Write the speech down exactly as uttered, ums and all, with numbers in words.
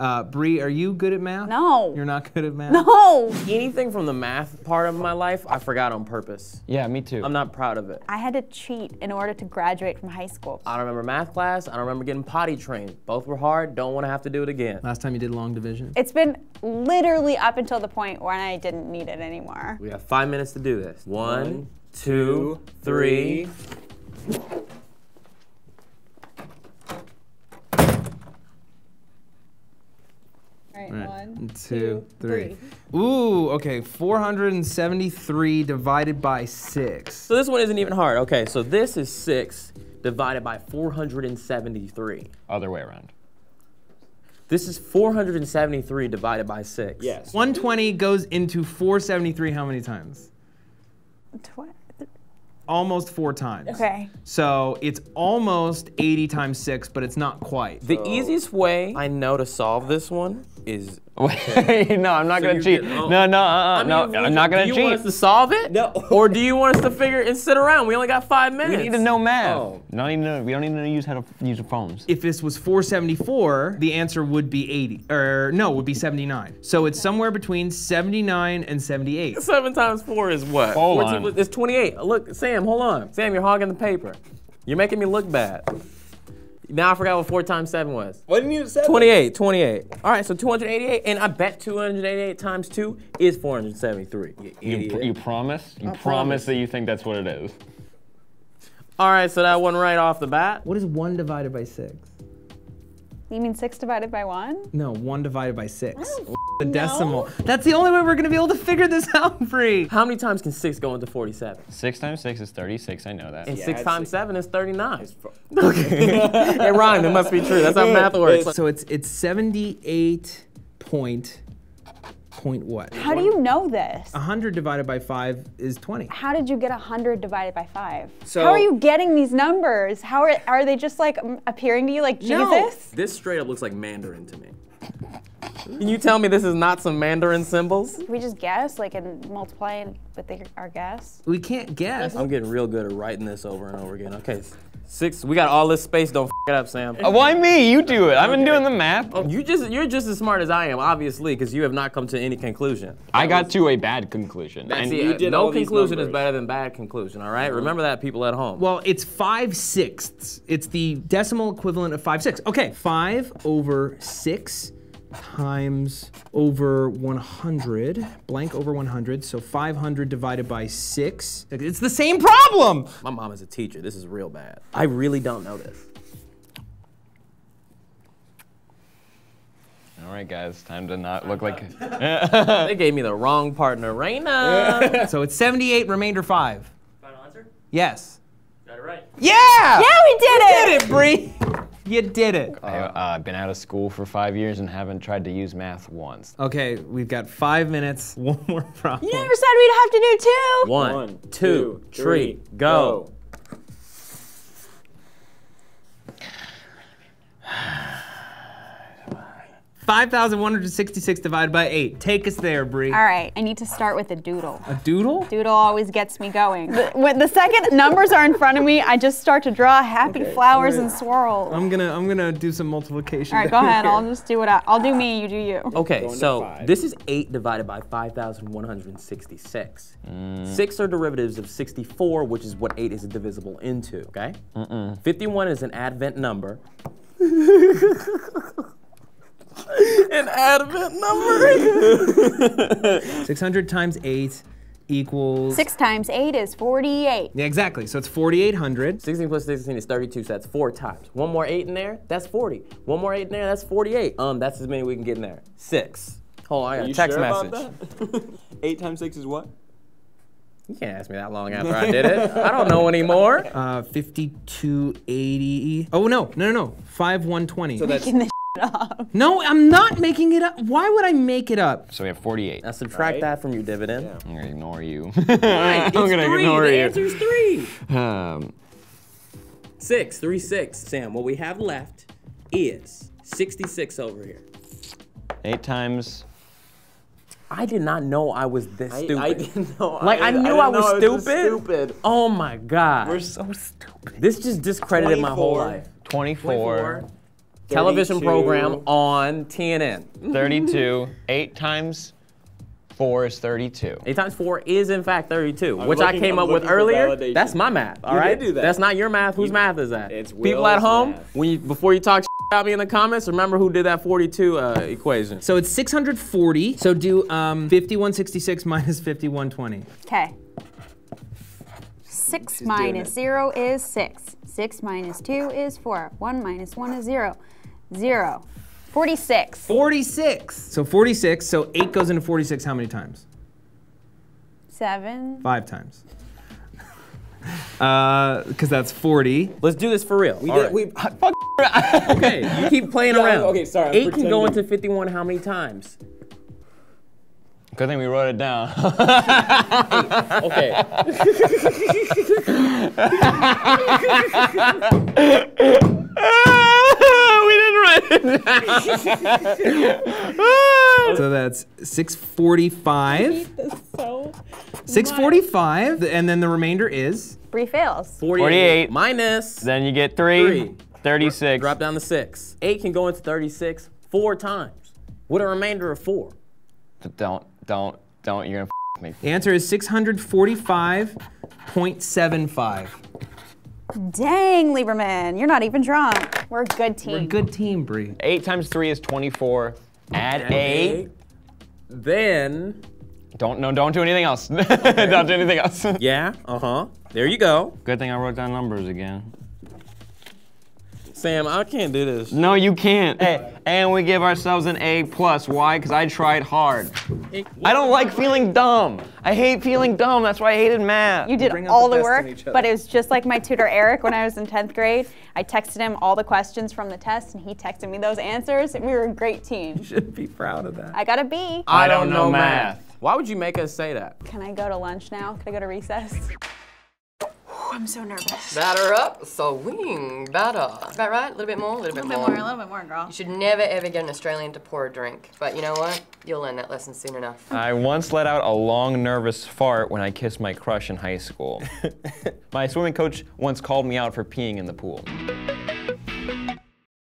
Uh, Brie, are you good at math? No. You're not good at math? No. Anything from the math part of my life, I forgot on purpose. Yeah, me too. I'm not proud of it. I had to cheat in order to graduate from high school. I don't remember math class. I don't remember getting potty trained. Both were hard. Don't want to have to do it again. Last time you did long division? It's been literally up until the point when I didn't need it anymore. We have five minutes to do this. One, two, three. Right. One, two, three. Ooh, okay, four hundred seventy-three divided by six. So this one isn't even hard. Okay, so this is six divided by four hundred seventy-three. Other way around. This is four hundred seventy-three divided by six. Yes. one twenty goes into four seventy-three how many times? Tw Almost four times. Okay. So it's almost eighty times six, but it's not quite. The oh. easiest way I know to solve this one is. Okay. No, I'm not so gonna cheat. Get, oh. No, no, uh, uh, I mean, no, I'm you, not gonna cheat. Do you cheat. want us to solve it? No. Or do you want us to figure it and sit around? We only got five minutes. We need to know math. Oh. Not even know, we don't even know use how to use the phones. If this was four seventy-four, the answer would be eighty, or no, would be seventy-nine. So it's somewhere between seventy-nine and seventy-eight. Seven times four is what? Hold on. It's twenty-eight. Look, Sam, hold on. Sam, you're hogging the paper. You're making me look bad. Now I forgot what four times seven was. What did you say? twenty-eight, twenty-eight. All right, so two hundred eighty-eight, and I bet two hundred eighty-eight times two is four hundred seventy-three. You, you, pr you promise? You promise, promise that you think that's what it is. All right, so that one right off the bat. What is one divided by six? You mean six divided by one? No, one divided by six. The decimal. No. That's the only way we're gonna be able to figure this out, Brie. How many times can six go into forty-seven? Six times six is thirty-six, I know that. And yeah, six times six. seven is thirty-nine. Okay. It rhymed, it must be true. That's how math works. So it's it's seventy-eight point, point what? How do you know this? one hundred divided by five is twenty. How did you get one hundred divided by five? So, how are you getting these numbers? How are, are they just like appearing to you like Jesus? No. This straight up looks like Mandarin to me. Can you tell me this is not some Mandarin symbols? We just guess, like, and multiply with our guess? We can't guess. I'm getting real good at writing this over and over again. Okay, six, we got all this space, don't f it up, Sam. Uh, why me? You do it. I've been okay. doing the math. Oh, you just, you're just as smart as I am, obviously, because you have not come to any conclusion. I got to a bad conclusion. That's and it. You did no conclusion is better than bad conclusion, all right? Mm-hmm. Remember that, people at home. Well, it's five sixths. It's the decimal equivalent of five six. Okay, five over six. Times over one hundred, blank over one hundred, so five hundred divided by six. It's the same problem! My mom is a teacher, this is real bad. I really don't know this. All right, guys, time to not look like... They gave me the wrong partner, Reyna! So it's seventy-eight, remainder five. Final answer? Yes. Got it right. Yeah! Yeah, we did we it! We did it, Brie! You did it. I've uh, been out of school for five years and haven't tried to use math once. Okay, we've got five minutes. One more problem. You never said we'd have to do two. One, One two, two, three, go. five thousand one hundred sixty-six divided by eight. Take us there, Brie. All right, I need to start with a doodle. A doodle? Doodle always gets me going. The, when the second numbers are in front of me, I just start to draw happy okay. flowers right. and swirls. I'm gonna, I'm gonna do some multiplication. All right, go ahead. Here. I'll just do what I, I'll do me. You do you. Okay, so this is eight divided by five thousand one hundred sixty-six. Mm. Six are derivatives of sixty-four, which is what eight is divisible into. Okay. Mm-mm. fifty-one is an advent number. An advent number. six hundred times eight equals... six times eight is forty-eight. Yeah, exactly, so it's forty-eight hundred. sixteen plus sixteen is thirty-two, so that's four times. One more eight in there, that's forty. One more eight in there, that's forty-eight. Um, that's as many we can get in there. Six. Hold on, I got a text message. Are you sure about that? Eight times six is what? You can't ask me that long after I did it. I don't know anymore. Uh, fifty-two eighty. Oh, no, no, no, no. five one twenty. So that's... Up. No, I'm not making it up. Why would I make it up? So we have forty-eight. Now subtract right. that from your dividend. Yeah. I'm gonna ignore you. Right, I'm gonna three. ignore the you. The answer's three. Um, six, three, six. Sam, what we have left is sixty-six over here. Eight times. I did not know I was this I, stupid. I didn't know. Like I, I knew I, I was, stupid. I was stupid. Oh my God. We're so stupid. This just discredited twenty-four. My whole life. Twenty-four. twenty-four. television program on T N N. thirty-two, eight times four is thirty-two. Eight times four is in fact thirty-two, I'm which looking, I came I'm up with earlier. Validation. That's my math, all right? You did do that. That's not your math. Whose you, math is that? It's Will's people at home, math. When you, before you talk about me in the comments, remember who did that forty-two uh, equation. So it's six hundred forty. So do um, fifty-one sixty-six minus fifty-one twenty. Okay. Six She's minus zero is six. Six minus two is four. One minus one is zero. Zero. forty-six. forty-six. So forty-six, so eight goes into forty-six how many times? Seven. Five times. Uh, because that's forty. Let's do this for real. We All did, right. we, I, fuck Okay, you keep playing yeah, around. Okay, sorry. Eight can go into fifty-one how many times? Good thing we wrote it down. Okay. We didn't write it down. So that's six forty-five. That's so six forty-five, and then the remainder is? Brie fails. forty-eight. forty-eight. Minus. Then you get three. three. thirty-six. Drop down the six. eight can go into thirty-six four times. What a remainder of four. Don't. Don't, don't, you're gonna f me. The answer is six forty-five point seven five. Dang, Lieberman, you're not even drunk. We're a good team. We're a good team, Brie. Eight times three is twenty-four. Add eight. eight. Then. Don't, no, don't do anything else. Okay. Don't do anything else. Yeah, uh-huh, there you go. Good thing I wrote down numbers again. Sam, I can't do this. No, you can't. Hey, and we give ourselves an A plus. Why? Because I tried hard. I don't like feeling dumb. I hate feeling dumb. That's why I hated math. You did all the, the work, but it was just like my tutor Eric when I was in tenth grade. I texted him all the questions from the test, and he texted me those answers, and we were a great team. You should be proud of that. I got a B. I don't know math. math. Why would you make us say that? Can I go to lunch now? Can I go to recess? I'm so nervous. Batter up, swing, batter. Is that right? A little bit more, a little, little bit, bit more. A little bit more, a little bit more, girl. You should never ever get an Australian to pour a drink. But you know what? You'll learn that lesson soon enough. I once let out a long, nervous fart when I kissed my crush in high school. My swimming coach once called me out for peeing in the pool.